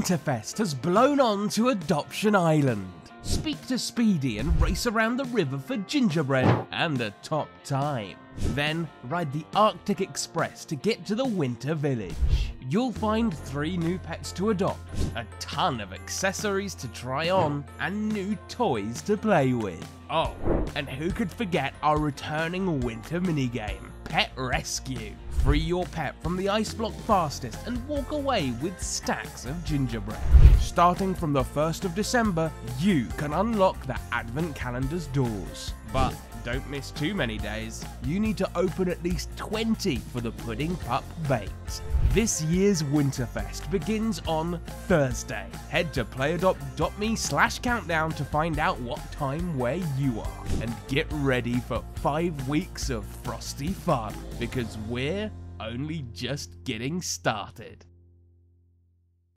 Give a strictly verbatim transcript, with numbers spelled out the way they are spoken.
Winterfest has blown on to Adoption Island. Speak to Speedy and race around the river for gingerbread and a top time. Then ride the Arctic Express to get to the Winter Village. You'll find three new pets to adopt, a ton of accessories to try on, and new toys to play with. Oh, and who could forget our returning winter minigame, Pet Rescue. Free your pet from the ice block fastest and walk away with stacks of gingerbread. Starting from the first of December, you can unlock the advent calendar's doors. But don't miss too many days. You need to open at least twenty for the Pudding Pup Bakes. This year's Winterfest begins on Thursday. Head to playadopt.me slash countdown to find out what time where you are. And get ready for five weeks of frosty fun, because we're only just getting started.